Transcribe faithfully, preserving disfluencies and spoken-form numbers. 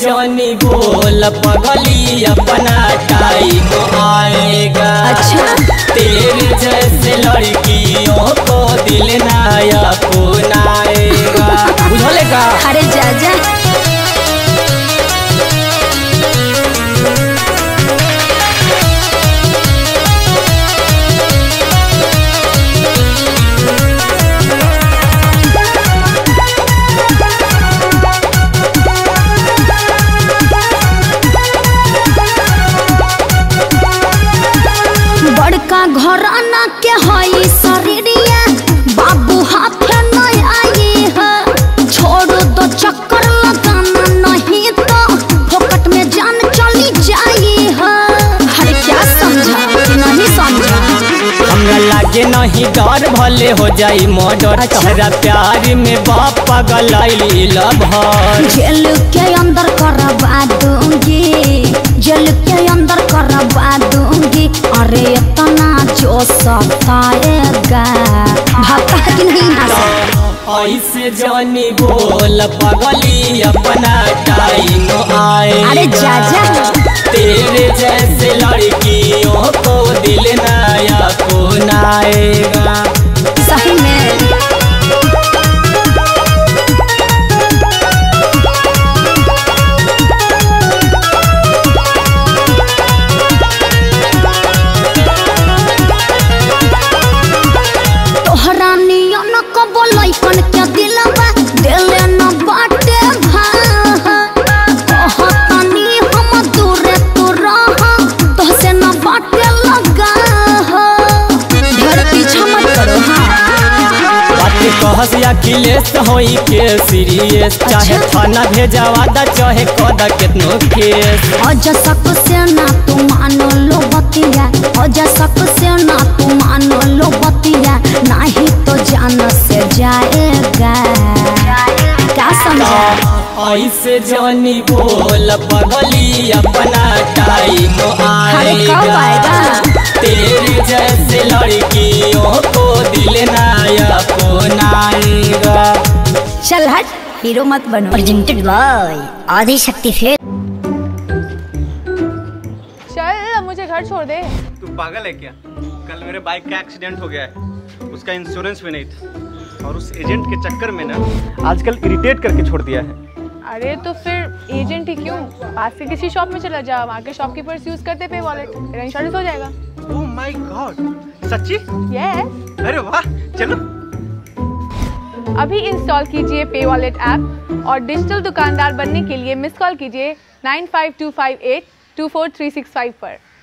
जनी बोल पगलिया अपना टाइम आएगा। अच्छा। तेरे जैसे लड़कियों को दिल नया अपनाएगा। बुझलेगा? अरे जा जा घराना के होई सरिया बाबू हाथ नहीं आई है। छोड़ो तो चक्कर लगाना नहीं तो फोकट में जान चली जाई है। अरे क्या समझा नहीं समझा हमरा लागे नहीं डर भले हो जाई मर्डर। अच्छा। तहरा प्यार में बाप पागल आइली लभर जेल के अंदर करवा दूंगी जेल के अंदर करवा दूंगी। अरे इतना जो सताएगा भाता कि नहीं ऐसे जानी बोल पगली अपना टाइम आएगा। अरे जा जा तेरे जैसे लड़कियों को दिल नया अपनाएगा। सही में कहस या किलेस होई के सीरियस। अच्छा। चाहे थाना भेजावा दा चाहे कोदा कितनो केस। अजा सक से ना तू मानो लो बतिया अजा सक से ना तू मानो लो बतिया नहीं तो जान से जाएगा। क्या समझा ऐसे जानी बोल पगली अपना टाइम आएगा। तेरे जैसे लड़कियों को दिल नया अपनाएगा। चल हट हीरो मत बनो। प्रेजेंटेड बाय आदि शक्ति फेर। चल मुझे घर छोड़ दे। तू पागल है क्या? कल मेरे बाइक का एक्सीडेंट हो गया है उसका इंश्योरेंस भी नहीं था और उस एजेंट के चक्कर में ना आजकल इरिटेट करके छोड़ दिया है। अरे तो फिर एजेंट ही क्यों पास के किसी शॉप में चला जाओ वहाँ के शॉपकीपर्स यूज करते पे वॉलेट तेरा इंश्योरेंस हो जाएगा। ओह माय गॉड सच्ची? यस। अरे वाह चलो अभी इंस्टॉल कीजिए पे वॉलेट ऐप और डिजिटल दुकानदार बनने के लिए मिस कॉल कीजिए nine five two five eight two four three six five पर।